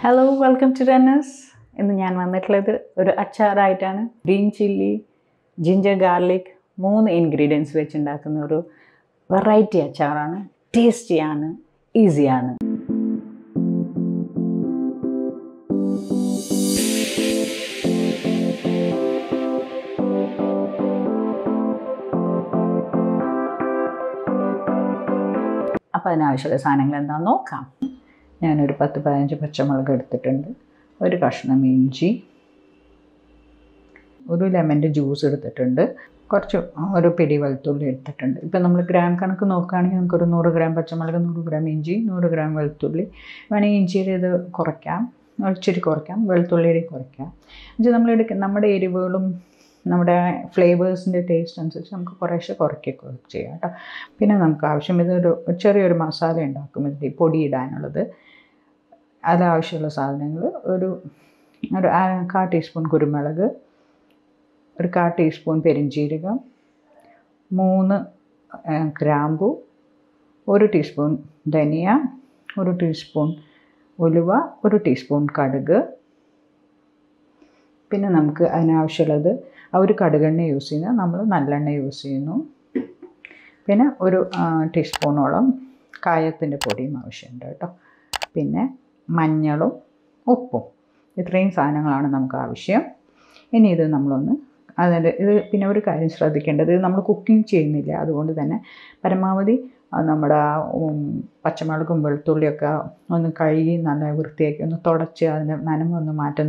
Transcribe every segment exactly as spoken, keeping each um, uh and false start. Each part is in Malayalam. Hello, welcome to Renna's. I am going to add green chilli, ginger garlic, three ingredients. It's a variety achar, tasty and easy. Now, let's look at it. I have a ten to fifteen pachamalaga, one kashnam inji, one lemon juice, one pedi valthulli. Now, we gram one hundred gram pachamalaga, one hundred gram inji, one hundred gram valthulli. Inji edu korakkam, ichiri korakkam, valthulli korakkam. Nammade erivugalum nammade flavors and taste anusarichu namukku koreshya korakku cheyyata. Pinne namukku avashyamile oru cheriyoru masala undakum idu podi idanullathu. That's why I have a half teaspoon of kurumalaga, a half teaspoon of perinjeerakam, three grambu, one teaspoon of dhania, one teaspoon of uluva, one teaspoon of kadaga. Then we have to use that kadaga, use nallanna. Then one teaspoon of kayathinte podi. Manjalo, uppo. This is the same thing. This is the same thing. This is the same thing. This is the cooking chain. This is the same thing. This is the same thing. This is the same thing. This is the same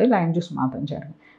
thing. This is the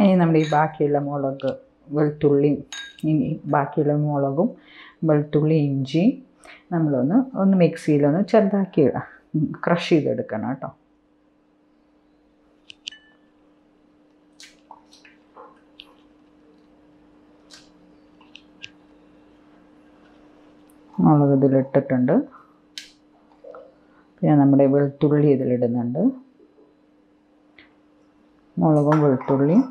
In the Bakila Mologa, Veltuli in Bakila Mologum, Veltuli in G, Namlona, on the mix seal on a Chadakira, crushy the Kanata. All over the letter tender, Pianamable Tulli the letter under Mologum Veltuli.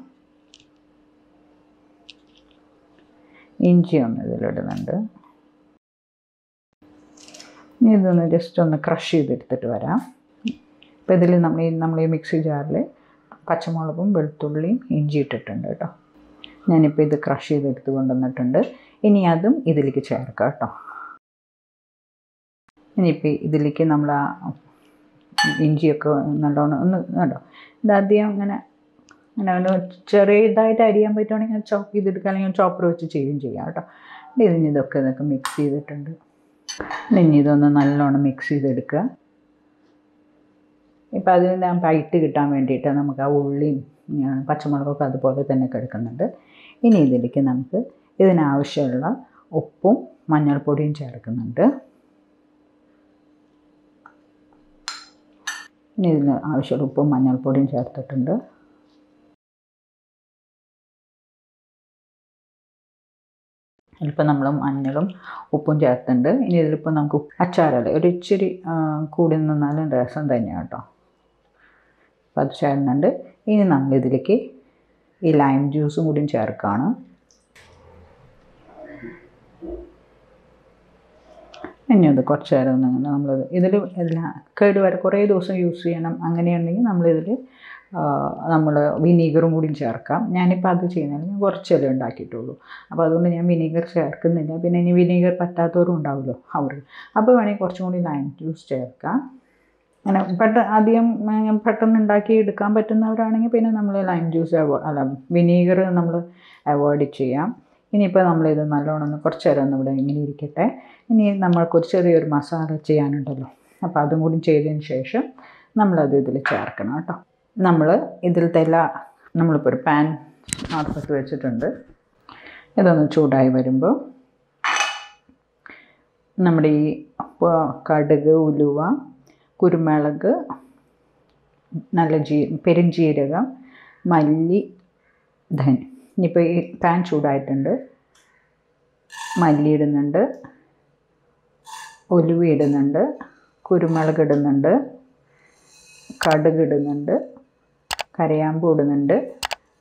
Inchi on the little under. Neither just on the crushy bit that were Pedalin mixy jarle, Pachamolabum, Beltuli, inji tender. Nanipay the crushy bit on the tender. Any other idilic chair cut. Nipay idilicinamla inji nadon. That the young I have a cherry diet idea by turning a chop with the chop roach change. Didn't you the mix either tender? Then you don't know mix either. If I didn't am pie ticket and data Namaka woolly Pachamaka the pocket and a carcander. In either Likanamka is an Avshella, Oppo, Manual Pudding Charcander. Neither Avshel Oppo, Manual Pudding Charcander. Ilpanamlum, annulum, open jarthander, in Ilpanamku, a charal, a richiri cood in the Nalan Rasan Danata. Patchalander, in Namlidiliki, a lime juice wood in Charkana, and you the cotchar and Namla, either curd were corre, those you see and Angani and Namlidil, നമ്മൾ വിനീഗറും കൂടി ചേർക്കാം. ഞാനിപ്പോൾ അത് ചെയ്യുന്നത് ഞാൻ കുറച്ചല്ലേ ഉണ്ടാക്കിയിട്ടുള്ളൂ, അപ്പോൾ അതുകൊണ്ട് ഞാൻ വിനീഗർ ചേർക്കുന്നില്ല. പിന്നെ ഇനി വിനീഗർ പറ്റാത്തവരും ഉണ്ടാവുമല്ലോ അവർ, അപ്പോൾ വേണമെങ്കിൽ കുറച്ചും കൂടി ലൈം ജ്യൂസ് ചേർക്കാം. അങ്ങനെ പെട്ടെന്ന് അധികം പെട്ടെന്ന് ഉണ്ടാക്കി എടുക്കാൻ പറ്റുന്നവരാണെങ്കിൽ പിന്നെ നമ്മൾ ലൈം ജ്യൂസ് അല്ല വിനീഗർ നമ്മൾ അവോയ്ഡ് ചെയ്യാം. ഇനിയിപ്പോൾ നമ്മളിത് നല്ലോണം ഒന്ന് കുറച്ച് നേരം ഒന്നും ഇവിടെ ഇങ്ങനെ ഇരിക്കട്ടെ. ഇനി നമ്മൾക്കൊരു ചെറിയൊരു മസാല ചെയ്യാനുണ്ടല്ലോ, അപ്പോൾ അതും കൂടി ചെയ്തതിന് ശേഷം നമ്മളത് ഇതിൽ ചേർക്കണം കേട്ടോ. നമ്മൾ ഇതിലത്തെ എല്ലാ നമ്മളിപ്പോൾ ഒരു പാൻ അടുപ്പത്ത് വെച്ചിട്ടുണ്ട്. ഇതൊന്ന് ചൂടായി വരുമ്പോൾ നമ്മുടെ ഈ കടുക്, ഉലുവ, കുരുമുളക്, നല്ല ജീ പെരുംജീരകം, മല്ലി, ധനി. ഇനിയിപ്പോൾ ഈ പാൻ ചൂടായിട്ടുണ്ട്, മല്ലി ഇടുന്നുണ്ട്, ഉലുവ ഇടുന്നുണ്ട്, കുരുമുളക് ഇടുന്നുണ്ട്, കടുക് ഇടുന്നുണ്ട്, കരയാമ്പൂ ഇടുന്നുണ്ട്,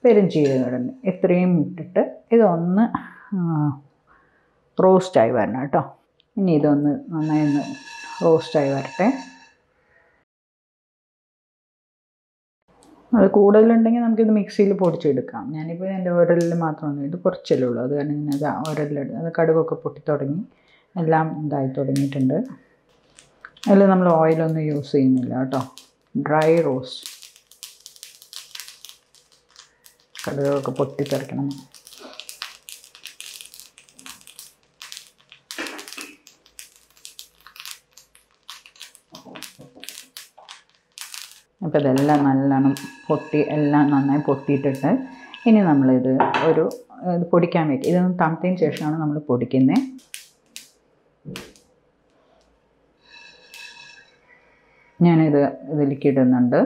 പെരുംജീരകം ഇടുന്നുണ്ട്. ഇത്രയും ഇട്ടിട്ട് ഇതൊന്ന് റോസ്റ്റായി വരണം കേട്ടോ. ഇനി ഇതൊന്ന് നന്നായി ഒന്ന് റോസ്റ്റായി വരട്ടെ. അത് കൂടുതലുണ്ടെങ്കിൽ നമുക്കിത് മിക്സിയിൽ പൊടിച്ചെടുക്കാം. ഞാനിപ്പോൾ എൻ്റെ ഉരലിൽ മാത്രമൊന്നും, ഇത് കുറച്ചല്ലേ ഉള്ളൂ, അത് കാരണം ഞാനത് ഉരലിലെടുത്ത് അത് കടുകൊക്കെ പൊട്ടിത്തുടങ്ങി എല്ലാം ഇതായി തുടങ്ങിയിട്ടുണ്ട്. അതിൽ നമ്മൾ ഓയിലൊന്നും യൂസ് ചെയ്യുന്നില്ല കേട്ടോ, ഡ്രൈ റോസ്. കടുകൊക്കെ പൊട്ടിത്തെറിക്കണം. അപ്പോൾ ഇതെല്ലാം നല്ലോണം പൊട്ടി എല്ലാം നന്നായി പൊട്ടിയിട്ടിട്ട് ഇനി നമ്മളിത് ഒരു ഇത് പൊടിക്കാൻ വയ്ക്കും. ഇതൊന്ന് തണുത്തതിന് ശേഷമാണ് നമ്മൾ പൊടിക്കുന്നത്. ഞാനിത് ഇതിലേക്ക് ഇടുന്നുണ്ട്.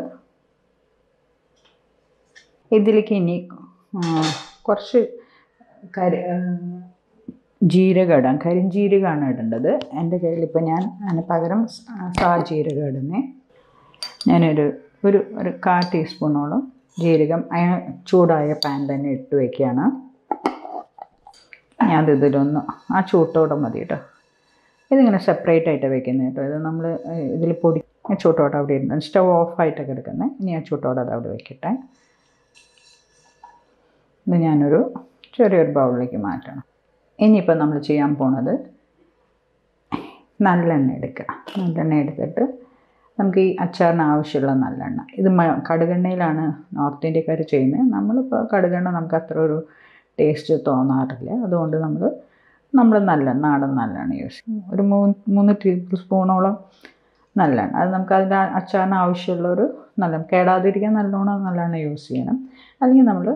ഇതിലേക്ക് ഇനി കുറച്ച് കരി ജീരകം ഇടാം. കരിഞ്ജീരകമാണ് ഇടേണ്ടത്. എൻ്റെ കയ്യിൽ ഇപ്പോൾ ഞാൻ അതിന് പകരം സാ ജീരകം ഇടുന്നേ. ഞാനൊരു ഒരു ഒരു കാൽ ടീസ്പൂണോളം ജീരകം ചൂടായ പാൻ തന്നെ ഇട്ട് വയ്ക്കുകയാണ്. ഞാനത് ഇതിലൊന്ന് ആ ചൂട്ടോടെ മതി കേട്ടോ. ഇതിങ്ങനെ സെപ്പറേറ്റ് ആയിട്ട് വയ്ക്കുന്നത് കേട്ടോ. ഇത് നമ്മൾ ഇതിൽ പൊടി ചൂട്ടോടെ അവിടെ ഇടുന്നത്, സ്റ്റവ് ഓഫായിട്ടൊക്കെ എടുക്കുന്നത്. ഇനി ആ ചൂട്ടോടെ അത് അവിടെ വയ്ക്കട്ടെ. ഇത് ഞാനൊരു ചെറിയൊരു ബൗളിലേക്ക് മാറ്റണം. ഇനിയിപ്പോൾ നമ്മൾ ചെയ്യാൻ പോണത് നല്ലെണ്ണ എടുക്കുക. നല്ലെണ്ണ എടുത്തിട്ട് നമുക്ക് ഈ അച്ചാറിന് ആവശ്യമുള്ള നല്ലെണ്ണ, ഇത് കടുകെണ്ണയിലാണ് നോർത്ത് ഇന്ത്യക്കാർ ചെയ്യുന്നത്. നമ്മളിപ്പോൾ കടുകെണ്ണ നമുക്ക് അത്ര ഒരു ടേസ്റ്റ് തോന്നാറില്ല, അതുകൊണ്ട് നമ്മൾ നമ്മൾ നല്ലെണ്ണ, നാടൻ നല്ലെണ്ണ യൂസ് ചെയ്യും. ഒരു മൂന്ന് മൂന്ന് ടേബിൾ സ്പൂണോളം നല്ലെണ്ണ, അത് നമുക്ക് അതിൻ്റെ അച്ചാറിന് ആവശ്യമുള്ളൊരു നല്ല കേടാതിരിക്കാൻ നല്ലോണം നല്ലെണ്ണ യൂസ് ചെയ്യണം. അല്ലെങ്കിൽ നമ്മൾ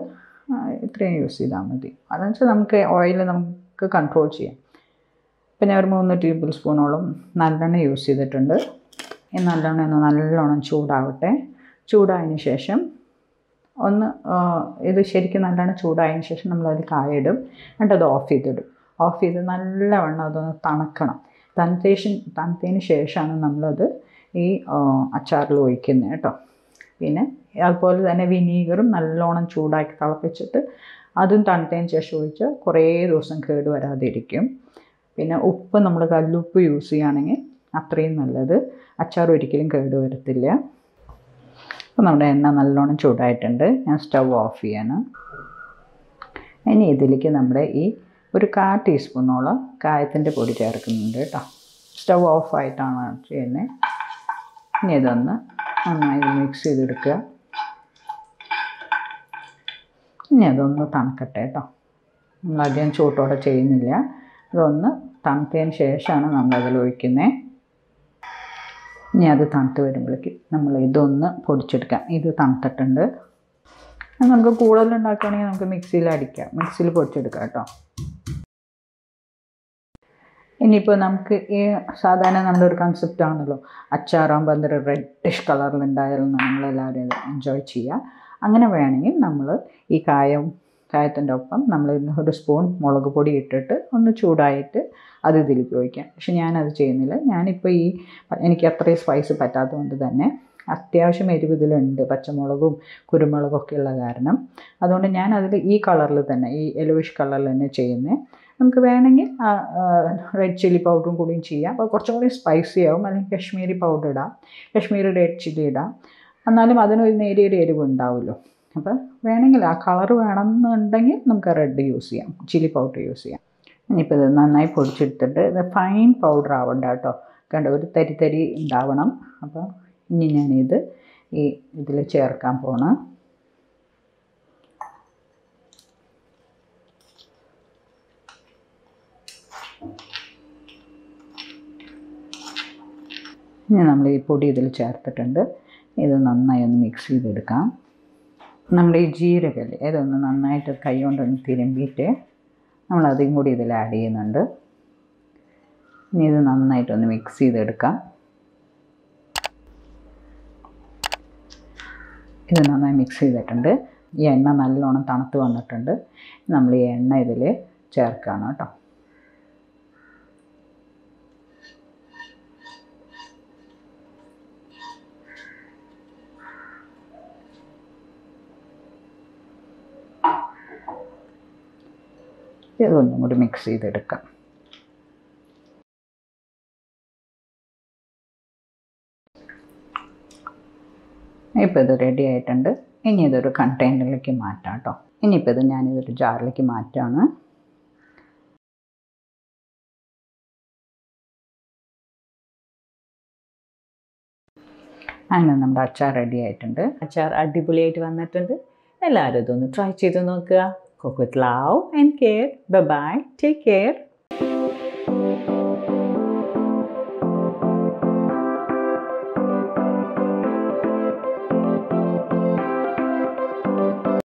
ഇത്രയും യൂസ് ചെയ്താൽ മതി. അതെന്ന് വെച്ചാൽ നമുക്ക് ഓയിൽ നമുക്ക് കൺട്രോൾ ചെയ്യാം. പിന്നെ ഒരു മൂന്ന് ടേബിൾ സ്പൂണോളം നല്ലെണ്ണ യൂസ് ചെയ്തിട്ടുണ്ട്. നല്ലോണം ഒന്ന് നല്ലോണം ചൂടാവട്ടെ. ചൂടായതിന് ശേഷം ഒന്ന് ഇത് ശരിക്കും നല്ലോണം ചൂടായതിന് ശേഷം നമ്മളതിൽ കായ ഇടും. എന്നിട്ടത് ഓഫ് ചെയ്തിടും. ഓഫ് ചെയ്ത് നല്ലവണ്ണം അതൊന്ന് തണക്കണം. തണുത്തേഷൻ തണുത്തതിന് ശേഷമാണ് നമ്മളത് ഈ അച്ചാറിൽ ഒഴിക്കുന്നത് കേട്ടോ. പിന്നെ അതുപോലെ തന്നെ വിനീഗറും നല്ലോണം ചൂടാക്കി തിളപ്പിച്ചിട്ട് അതും തണുത്തതിന് ശേഷം ഒഴിച്ചാൽ കുറേ ദിവസം കേട് വരാതിരിക്കും. പിന്നെ ഉപ്പ് നമ്മൾ കല്ലുപ്പ് യൂസ് ചെയ്യുകയാണെങ്കിൽ അത്രയും നല്ലത്, അച്ചാർ ഒരിക്കലും കേട് വരത്തില്ല. അപ്പോൾ നമ്മുടെ എണ്ണ നല്ലോണം ചൂടായിട്ടുണ്ട്. ഞാൻ സ്റ്റവ് ഓഫ് ചെയ്യാണ്. ഇനി ഇതിലേക്ക് നമ്മുടെ ഈ ഒരു കാൽ ടീസ്പൂണോളം കായത്തിൻ്റെ പൊടി ചേർക്കുന്നുണ്ട് കേട്ടോ. സ്റ്റവ് ഓഫായിട്ടാണ് ചെയ്യുന്നത്. ഇനി ഇതൊന്ന് നന്നായി മിക്സ് ചെയ്തെടുക്കുക. ഇനി അതൊന്ന് തണുക്കട്ടെ കേട്ടോ. നമ്മളധികം ചൂട്ടോടെ ചെയ്യുന്നില്ല. അതൊന്ന് തണുത്തതിന് ശേഷമാണ് നമ്മളതിൽ ഒഴിക്കുന്നത്. ഇനി അത് തണുത്ത് വരുമ്പോഴേക്ക് നമ്മൾ ഇതൊന്ന് പൊടിച്ചെടുക്കാം. ഇത് തണുത്തിട്ടുണ്ട്. നമുക്ക് കൂടുതലുണ്ടാക്കുകയാണെങ്കിൽ നമുക്ക് മിക്സിയിൽ അടിക്കാം, മിക്സിയിൽ പൊടിച്ചെടുക്കാം കേട്ടോ. ഇനിയിപ്പോൾ നമുക്ക് ഈ സാധാരണ നമ്മുടെ ഒരു കൺസെപ്റ്റ് ആണല്ലോ, അച്ചാറാകുമ്പോൾ എന്തൊരു റെഡിഷ് കളറിലുണ്ടായാലും നമ്മളെല്ലാവരും ഇത് എൻജോയ് ചെയ്യുക. അങ്ങനെ വേണമെങ്കിൽ നമ്മൾ ഈ കായം കായത്തിൻ്റെ ഒപ്പം നമ്മൾ ഒരു സ്പൂൺ മുളക് പൊടി ഇട്ടിട്ട് ഒന്ന് ചൂടായിട്ട് അത് ഇതിലേക്ക് ഒഴിക്കാം. പക്ഷെ ഞാനത് ചെയ്യുന്നില്ല. ഞാനിപ്പോൾ ഈ എനിക്ക് അത്രയും സ്പൈസ് പറ്റാത്തതുകൊണ്ട് തന്നെ അത്യാവശ്യം എരിവിതിലുണ്ട് പച്ചമുളകും കുരുമുളകും ഒക്കെ ഉള്ള കാരണം, അതുകൊണ്ട് ഞാനതിൽ ഈ കളറിൽ തന്നെ ഈ യെല്ലോയിഷ് കളറിൽ തന്നെ ചെയ്യുന്നത്. നമുക്ക് വേണമെങ്കിൽ റെഡ് ചില്ലി പൗഡറും കൂടിയും ചെയ്യാം. അപ്പോൾ കുറച്ചും കൂടി സ്പൈസി ആവും. അല്ലെങ്കിൽ കശ്മീരി പൗഡർ ഇടാം, കശ്മീരി റെഡ് ചില്ലി ഇടാം. എന്നാലും അതിന് ഒരു നേരിയ ഒരു എരിവുണ്ടാവുമല്ലോ. അപ്പോൾ വേണമെങ്കിൽ ആ കളർ വേണമെന്നുണ്ടെങ്കിൽ നമുക്ക് റെഡ് യൂസ് ചെയ്യാം, ചില്ലി പൗഡർ യൂസ് ചെയ്യാം. ഇനിയിപ്പോൾ ഇത് നന്നായി പൊടിച്ചെടുത്തിട്ട് ഇത് ഫൈൻ പൗഡർ ആവണ്ട കേട്ടോ, കണ്ടോ ഒരു തരി തരി ഉണ്ടാവണം. അപ്പോൾ ഇനി ഞാനിത് ഈ ഇതിൽ ചേർക്കാൻ പോകണം. ഇനി നമ്മൾ ഈ പൊടി ഇതിൽ ചേർത്തിട്ടുണ്ട്, ഇത് നന്നായി ഒന്ന് മിക്സ് ചെയ്തെടുക്കാം. നമ്മൾ ഈ ജീരകല്ലേ ഇതൊന്ന് നന്നായിട്ട് കൈ കൊണ്ടൊന്ന് തിരുമ്പിയിട്ട് നമ്മളതും കൂടി ഇതിൽ ആഡ് ചെയ്യുന്നുണ്ട്. ഇനി ഇത് നന്നായിട്ടൊന്ന് മിക്സ് ചെയ്തെടുക്കാം. ഇത് നന്നായി മിക്സ് ചെയ്തിട്ടുണ്ട്. ഈ എണ്ണ നല്ലോണം തണുത്ത് വന്നിട്ടുണ്ട്. നമ്മൾ ഈ എണ്ണ ഇതിൽ ചേർക്കുകയാണ് കേട്ടോ. ഇതൊന്നും കൂടി മിക്സ് ചെയ്തെടുക്കാം. ഇപ്പോൾ ഇത് റെഡി ആയിട്ടുണ്ട്. ഇനി ഇതൊരു കണ്ടെയ്നറിലേക്ക് മാറ്റാം കേട്ടോ. ഇനിയിപ്പോൾ ഇത് ഞാനിതൊരു ജാറിലേക്ക് മാറ്റാണ്. അങ്ങനെ നമ്മുടെ അച്ചാർ റെഡി ആയിട്ടുണ്ട്. അച്ചാർ അടിപൊളിയായിട്ട് വന്നിട്ടുണ്ട്. എല്ലാവരും ഇതൊന്ന് ട്രൈ ചെയ്ത് നോക്കുക. Cook with love and care. Bye-bye. Take care.